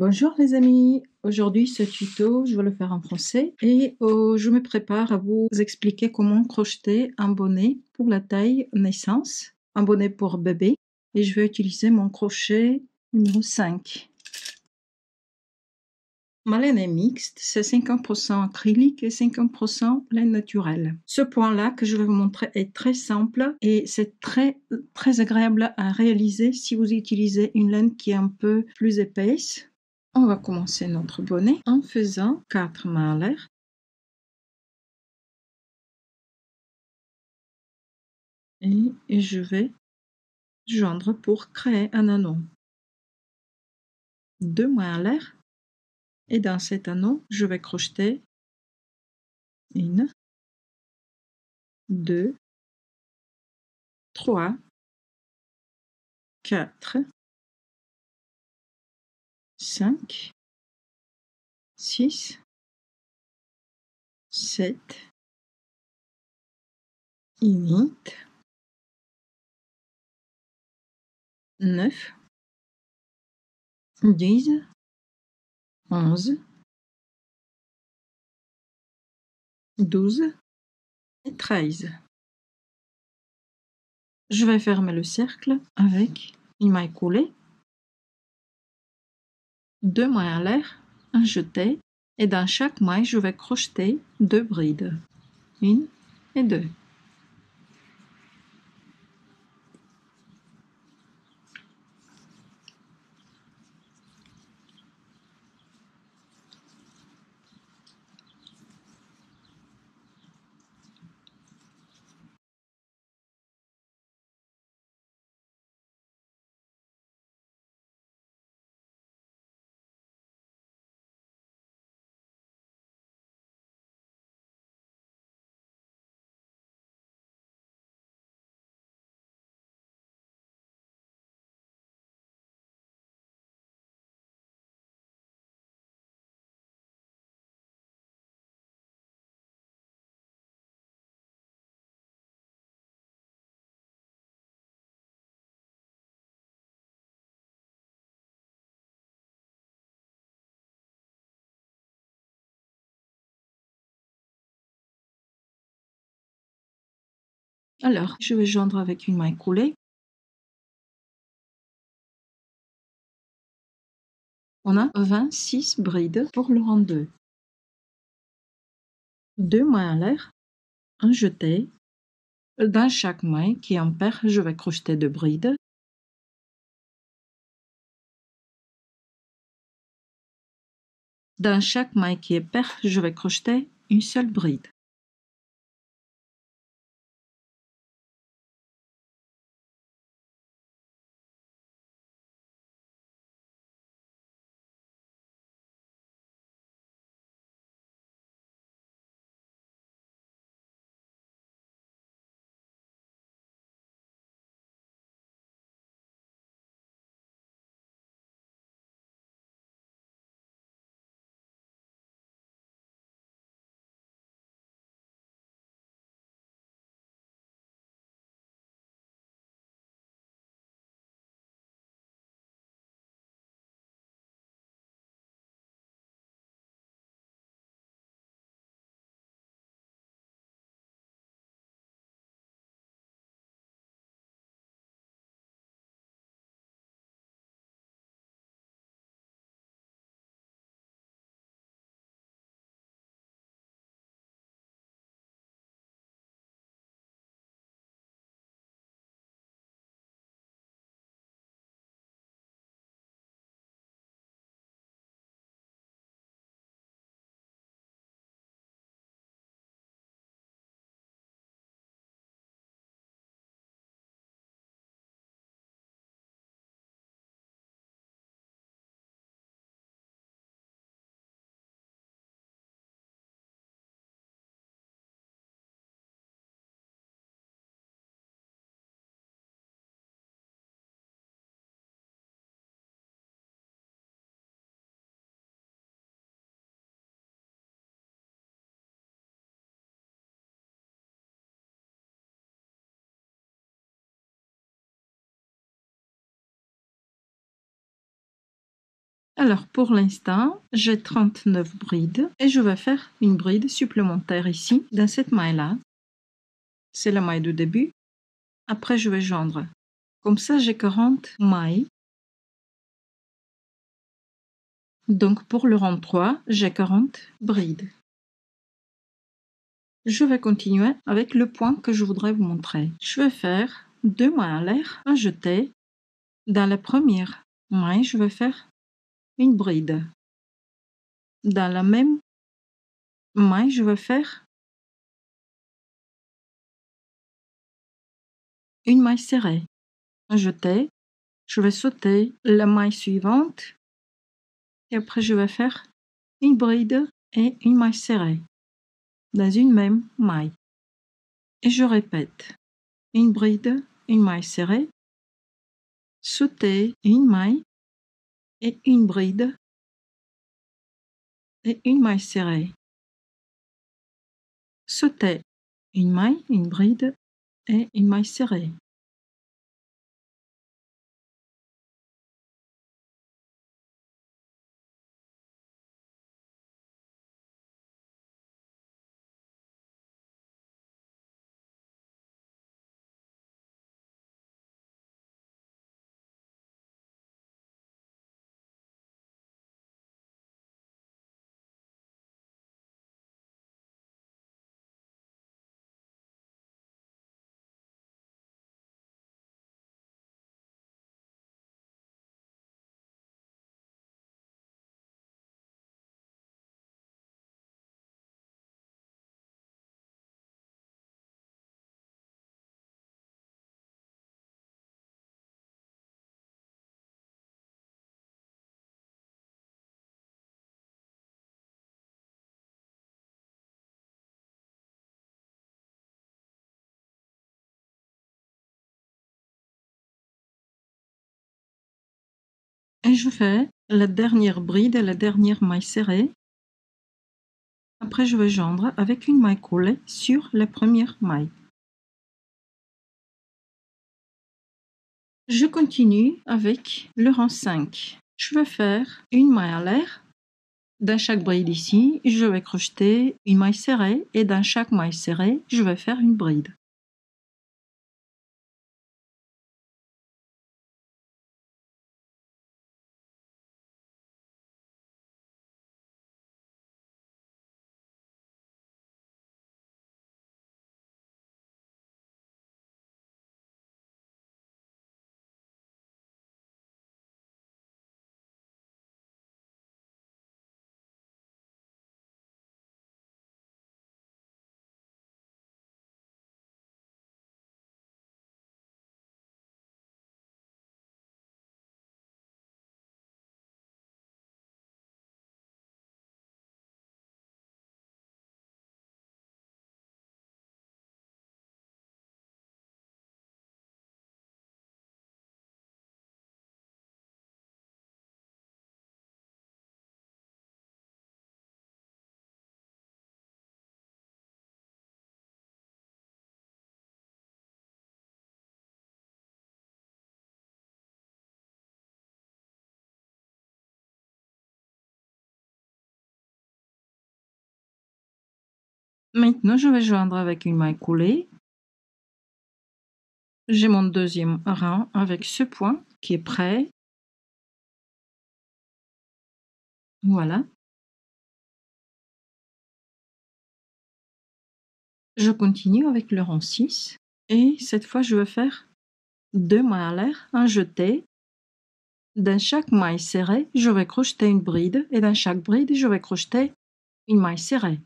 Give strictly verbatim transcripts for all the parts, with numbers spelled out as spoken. Bonjour les amis, aujourd'hui ce tuto je vais le faire en français et euh, je me prépare à vous expliquer comment crocheter un bonnet pour la taille naissance, un bonnet pour bébé, et je vais utiliser mon crochet numéro cinq. Ma laine est mixte, c'est cinquante pour cent acrylique et cinquante pour cent laine naturelle. Ce point-là que je vais vous montrer est très simple et c'est très très agréable à réaliser si vous utilisez une laine qui est un peu plus épaisse. On va commencer notre bonnet en faisant quatre mains à l'air. Et, et je vais joindre pour créer un anneau. Deux mains à l'air. Et dans cet anneau, je vais crocheter une, deux, trois, quatre, cinq, six, sept, huit, neuf, dix, onze, douze et treize. Je vais fermer le cercle avec une maille coulée, deux mailles à l'air, un jeté, et dans chaque maille je vais crocheter deux brides, une et deux. Alors, je vais joindre avec une maille coulée. On a vingt-six brides pour le rang deux. Deux mailles à l'air, un jeté. Dans chaque maille qui est en paire, je vais crocheter deux brides. Dans chaque maille qui est paire, je vais crocheter une seule bride. Alors pour l'instant, j'ai trente-neuf brides et je vais faire une bride supplémentaire ici, dans cette maille-là. C'est la maille de début. Après, je vais joindre. Comme ça, j'ai quarante mailles. Donc pour le rang trois, j'ai quarante brides. Je vais continuer avec le point que je voudrais vous montrer. Je vais faire deux mailles à l'air, un jeté. Dans la première maille, je vais faire une bride. Dans la même maille, je vais faire une maille serrée, un jeté. Je vais sauter la maille suivante et après je vais faire une bride et une maille serrée dans une même maille. Et je répète, une bride, une maille serrée, sauter une maille et une bride et une maille serrée. Sauter une maille, une bride et une maille serrée. Et je fais la dernière bride et la dernière maille serrée. Après, je vais joindre avec une maille coulée sur la première maille. Je continue avec le rang cinq. Je vais faire une maille à l'air. Dans chaque bride ici, je vais crocheter une maille serrée et dans chaque maille serrée, je vais faire une bride. Maintenant, je vais joindre avec une maille coulée. J'ai mon deuxième rang avec ce point qui est prêt. Voilà. Je continue avec le rang six. Et cette fois, je vais faire deux mailles à l'air, un jeté. Dans chaque maille serrée, je vais crocheter une bride. Et dans chaque bride, je vais crocheter une maille serrée.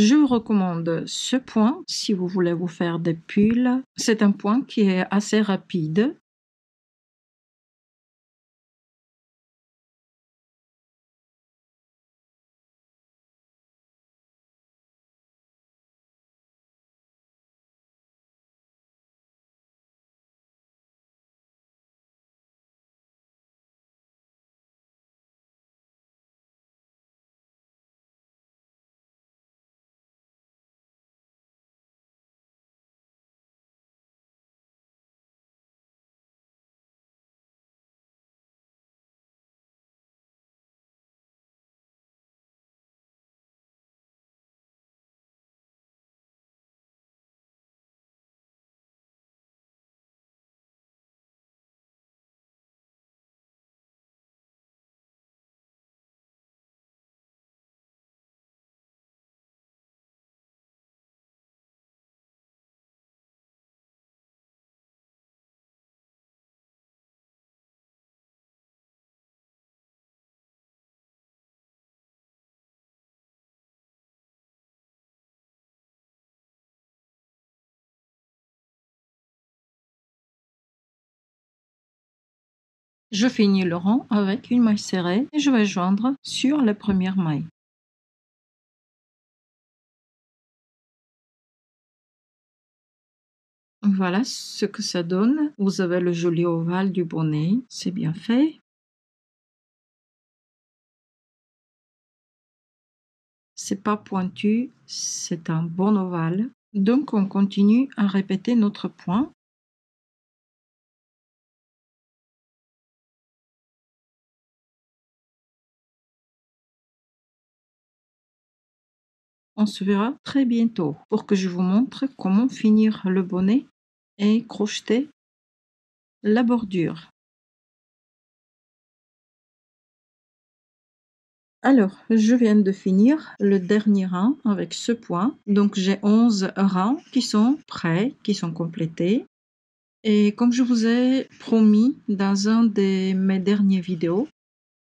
Je vous recommande ce point si vous voulez vous faire des pulls. C'est un point qui est assez rapide. Je finis le rang avec une maille serrée et je vais joindre sur la première maille. Voilà ce que ça donne. Vous avez le joli ovale du bonnet, c'est bien fait. C'est pas pointu, c'est un bon ovale. Donc on continue à répéter notre point. On se verra très bientôt pour que je vous montre comment finir le bonnet et crocheter la bordure. Alors, je viens de finir le dernier rang avec ce point. Donc, j'ai onze rangs qui sont prêts, qui sont complétés. Et comme je vous ai promis dans un de mes dernières vidéos,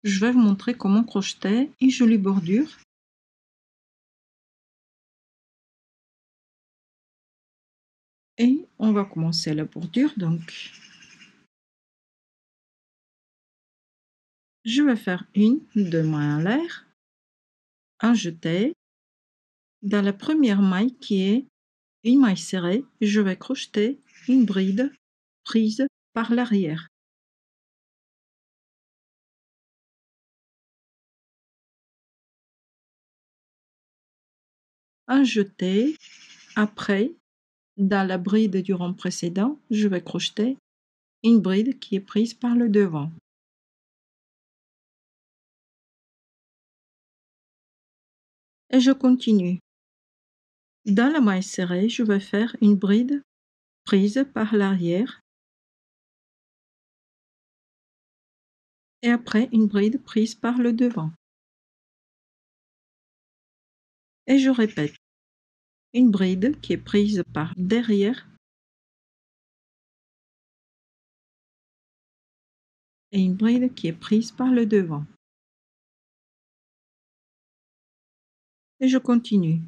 je vais vous montrer comment crocheter une jolie bordure. Et on va commencer la bordure, donc je vais faire une, deux mailles en l'air, un jeté. Dans la première maille qui est une maille serrée, je vais crocheter une bride prise par l'arrière. Un jeté, après dans la bride du rang précédent, je vais crocheter une bride qui est prise par le devant. Et je continue. Dans la maille serrée, je vais faire une bride prise par l'arrière. Et après, une bride prise par le devant. Et je répète. Une bride qui est prise par derrière et une bride qui est prise par le devant. Et je continue.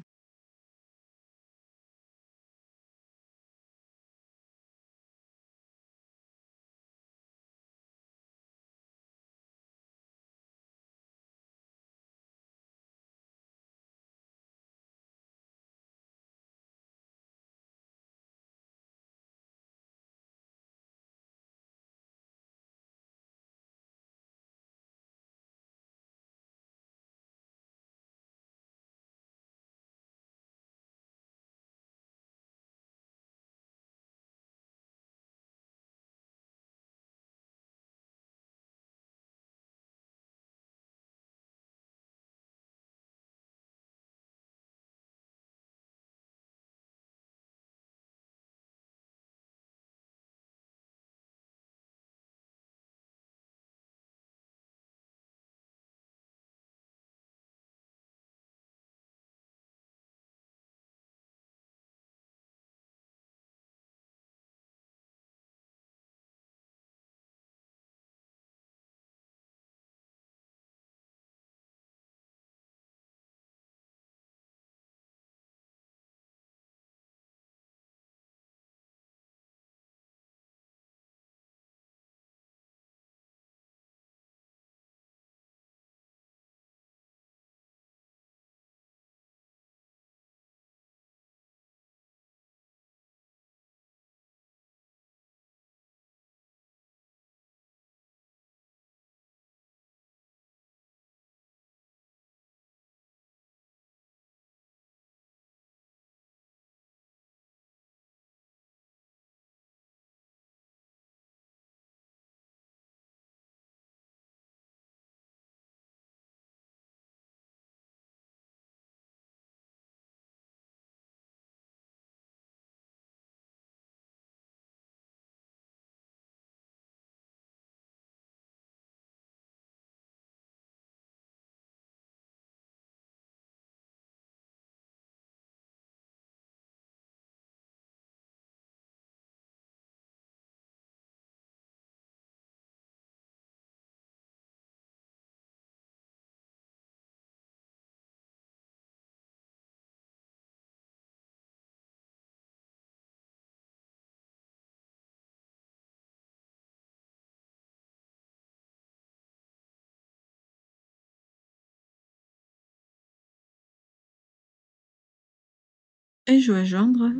Elle joue à Gendre.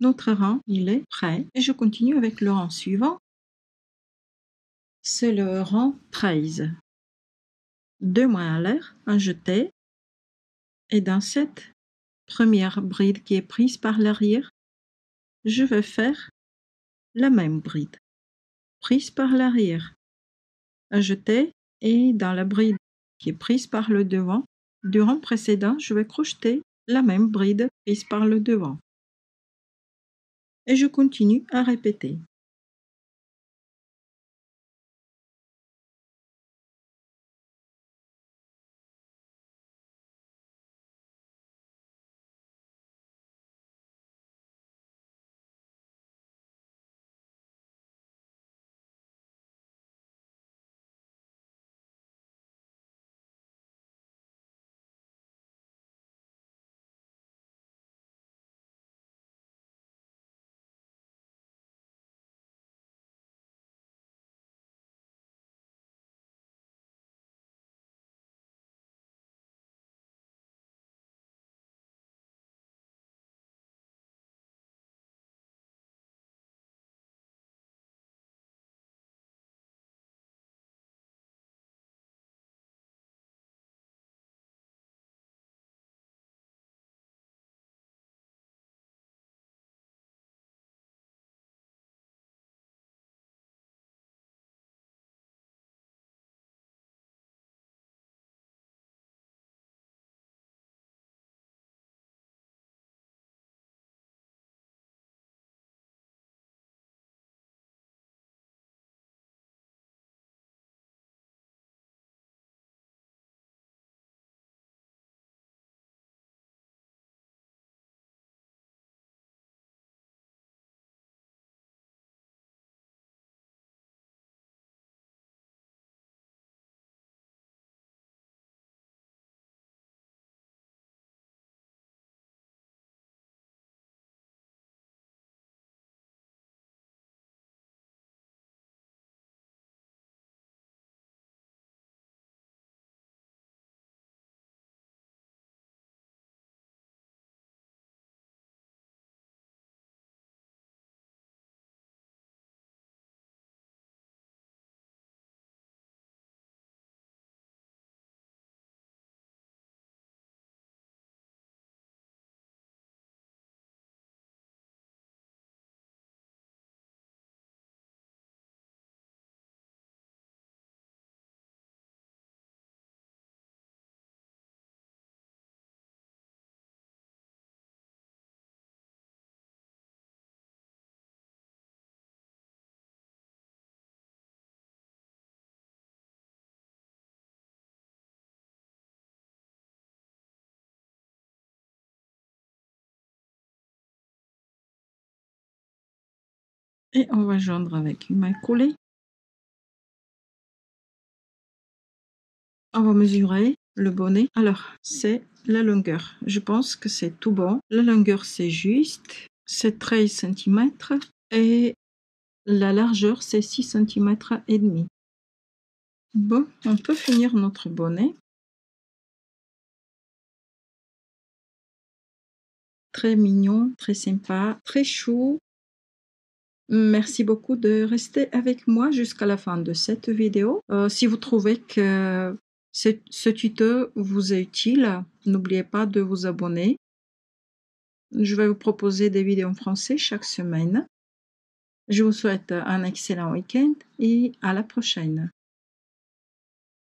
Notre rang, il est prêt. Et je continue avec le rang suivant. C'est le rang treize. Deux moins à l'air, un jeté. Et dans cette première bride qui est prise par l'arrière, je vais faire la même bride. Prise par l'arrière, un jeté. Et dans la bride qui est prise par le devant, du rang précédent, je vais crocheter la même bride prise par le devant. Et je continue à répéter. Et on va joindre avec une main coulée. On va mesurer le bonnet. Alors, c'est la longueur. Je pense que c'est tout bon. La longueur, c'est juste. C'est treize centimètres. Et la largeur, c'est six centimètres et demi. Bon, on peut finir notre bonnet. Très mignon, très sympa, très chou. Merci beaucoup de rester avec moi jusqu'à la fin de cette vidéo. Euh, si vous trouvez que ce, ce tuto vous est utile, n'oubliez pas de vous abonner. Je vais vous proposer des vidéos en français chaque semaine. Je vous souhaite un excellent week-end et à la prochaine.